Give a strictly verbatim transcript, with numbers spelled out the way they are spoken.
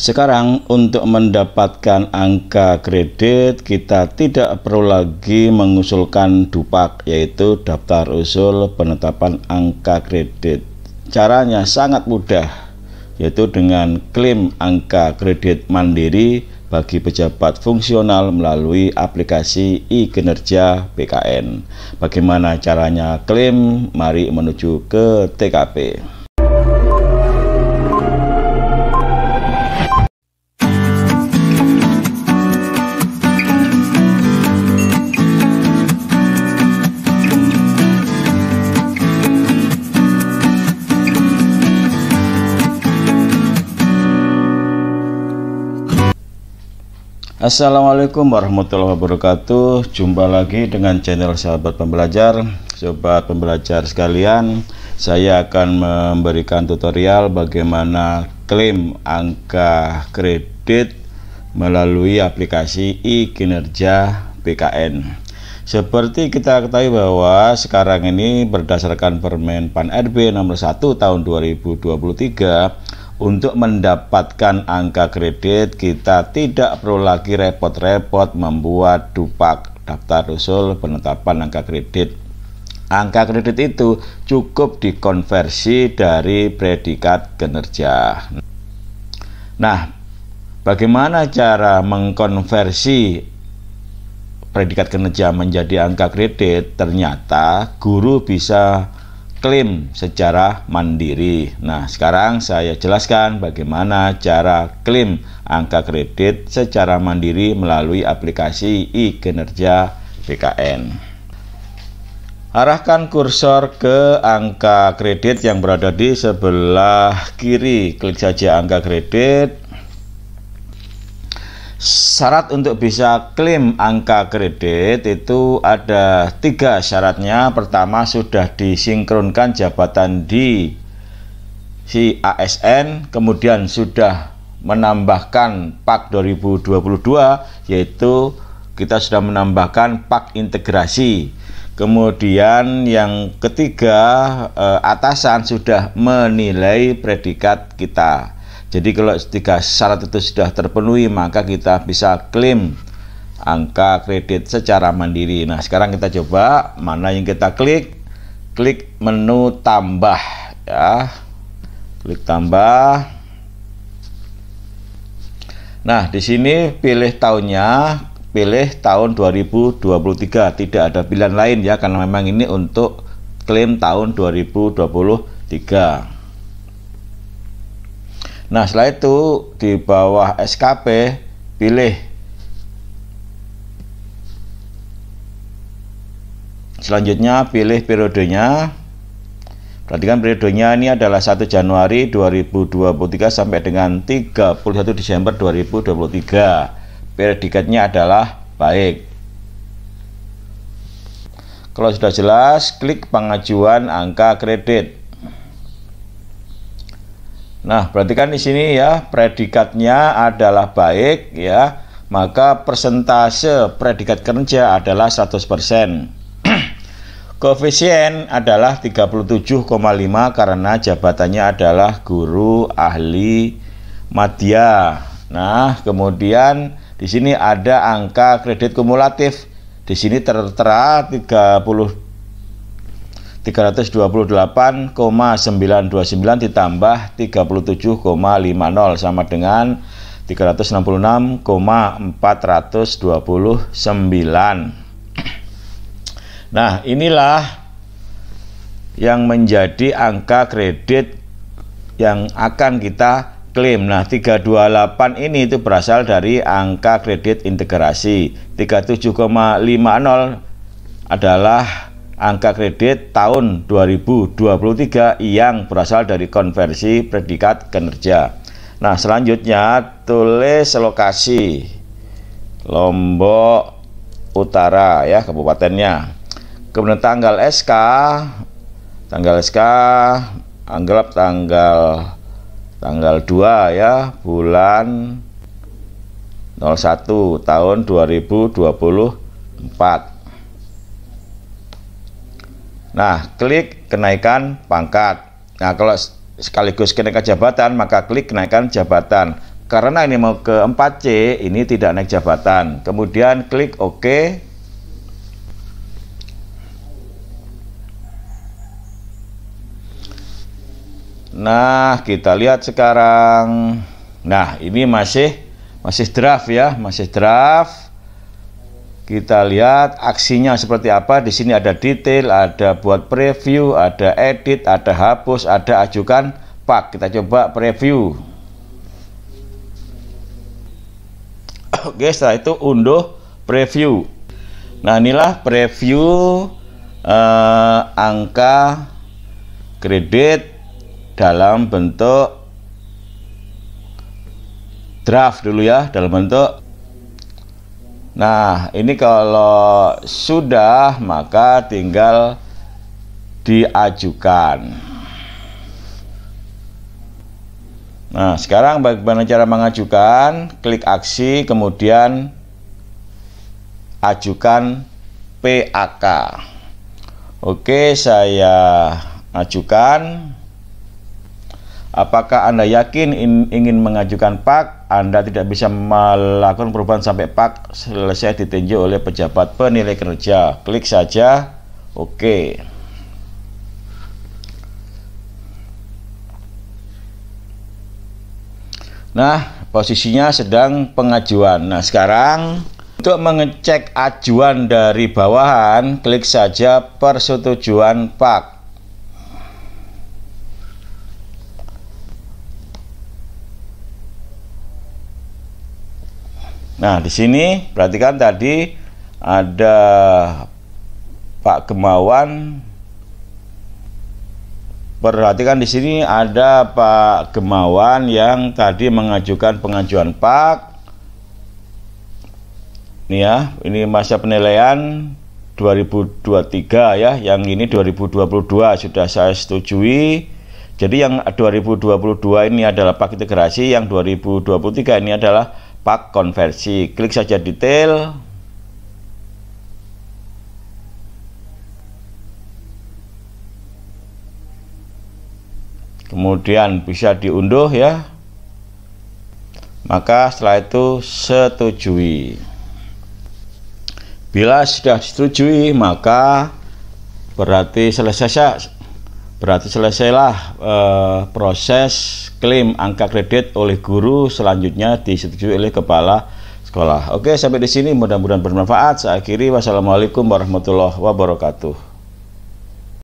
Sekarang untuk mendapatkan angka kredit kita tidak perlu lagi mengusulkan DUPAK, yaitu daftar usul penetapan angka kredit. Caranya sangat mudah, yaitu dengan klaim angka kredit mandiri bagi pejabat fungsional melalui aplikasi e-Kinerja B K N. Bagaimana caranya klaim? Mari menuju ke T K P. Assalamualaikum warahmatullahi wabarakatuh. Jumpa lagi dengan channel Sahabat Pembelajar. Sobat pembelajar sekalian, saya akan memberikan tutorial bagaimana klaim angka kredit melalui aplikasi e-Kinerja B K N. Seperti kita ketahui bahwa sekarang ini berdasarkan Permen P A N R B nomor satu tahun dua ribu dua puluh tiga, untuk mendapatkan angka kredit, kita tidak perlu lagi repot-repot membuat DUPAK, daftar usul penetapan angka kredit. Angka kredit itu cukup dikonversi dari predikat kinerja. Nah, bagaimana cara mengkonversi predikat kinerja menjadi angka kredit? Ternyata guru bisa klaim secara mandiri. Nah, sekarang saya jelaskan bagaimana cara klaim angka kredit secara mandiri melalui aplikasi e-Kinerja B K N. Arahkan kursor ke angka kredit yang berada di sebelah kiri. Klik saja angka kredit. Syarat untuk bisa klaim angka kredit itu ada tiga syaratnya. Pertama, sudah disinkronkan jabatan di si A S N, kemudian sudah menambahkan P A K dua ribu dua puluh dua, yaitu kita sudah menambahkan P A K integrasi. Kemudian yang ketiga, atasan sudah menilai predikat kita. Jadi kalau tiga syarat itu sudah terpenuhi, maka kita bisa klaim angka kredit secara mandiri. Nah, sekarang kita coba mana yang kita klik. Klik menu tambah, ya. Klik tambah. Nah, di sini pilih tahunnya, pilih tahun dua ribu dua puluh tiga. Tidak ada pilihan lain ya, karena memang ini untuk klaim tahun dua ribu dua puluh tiga. Nah, setelah itu di bawah S K P pilih. Selanjutnya pilih periodenya. Perhatikan periodenya ini adalah satu Januari dua ribu dua puluh tiga sampai dengan tiga puluh satu Desember dua ribu dua puluh tiga. Predikatnya adalah baik. Kalau sudah jelas, klik pengajuan angka kredit. Nah, perhatikan di sini ya, predikatnya adalah baik ya, maka persentase predikat kinerja adalah seratus persen. Koefisien adalah tiga puluh tujuh koma lima karena jabatannya adalah guru ahli madya. Nah, kemudian di sini ada angka kredit kumulatif. Di sini tertera tiga puluh tiga ratus dua puluh delapan koma sembilan dua sembilan ditambah tiga puluh tujuh koma lima nol sama dengan tiga ratus enam puluh enam koma empat dua sembilan. Nah, inilah yang menjadi angka kredit yang akan kita klaim. Nah, tiga ratus dua puluh delapan ini itu berasal dari angka kredit integrasi. tiga puluh tujuh koma lima nol adalah angka kredit tahun dua ribu dua puluh tiga yang berasal dari konversi predikat kinerja. Nah, selanjutnya tulis lokasi Lombok Utara ya, kabupatennya. Kemudian tanggal S K, tanggal S K, anggap tanggal tanggal dua ya, bulan nol satu tahun dua ribu dua puluh empat. Nah, klik kenaikan pangkat. Nah, kalau sekaligus kenaikan jabatan, maka klik kenaikan jabatan. Karena ini mau ke empat C, ini tidak naik jabatan. Kemudian klik OK. Nah, kita lihat sekarang. Nah, ini masih masih draft ya, masih draft. Kita lihat aksinya seperti apa. Di sini ada detail, ada buat preview, ada edit, ada hapus, ada ajukan P A K. Kita coba preview. Oke, setelah itu unduh preview. Nah, inilah preview eh, angka kredit dalam bentuk draft dulu ya, dalam bentuk. Nah, ini kalau sudah maka tinggal diajukan. Nah, sekarang bagaimana cara mengajukan? Klik aksi, kemudian ajukan P A K. Oke, saya ajukan. Apakah Anda yakin ingin mengajukan P A K? Anda tidak bisa melakukan perubahan sampai P A K selesai ditinjau oleh pejabat penilai kinerja. Klik saja OK. Nah, posisinya sedang pengajuan. Nah, sekarang untuk mengecek ajuan dari bawahan, klik saja persetujuan P A K. Nah, di sini perhatikan tadi ada Pak Gemawan. Perhatikan di sini ada Pak Gemawan yang tadi mengajukan pengajuan P A K. Ini ya, ini masa penilaian dua ribu dua puluh tiga ya, yang ini dua ribu dua puluh dua sudah saya setujui. Jadi yang dua ribu dua puluh dua ini adalah P A K integrasi, yang dua ribu dua puluh tiga ini adalah P A K konversi. Klik saja detail. Kemudian bisa diunduh ya. Maka setelah itu setujui. Bila sudah disetujui maka berarti selesai, berarti selesailah eh, proses klaim angka kredit oleh guru, selanjutnya disetujui oleh kepala sekolah. Oke, sampai di sini mudah-mudahan bermanfaat. Saya akhiri, wassalamualaikum warahmatullahi wabarakatuh.